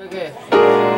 Okay.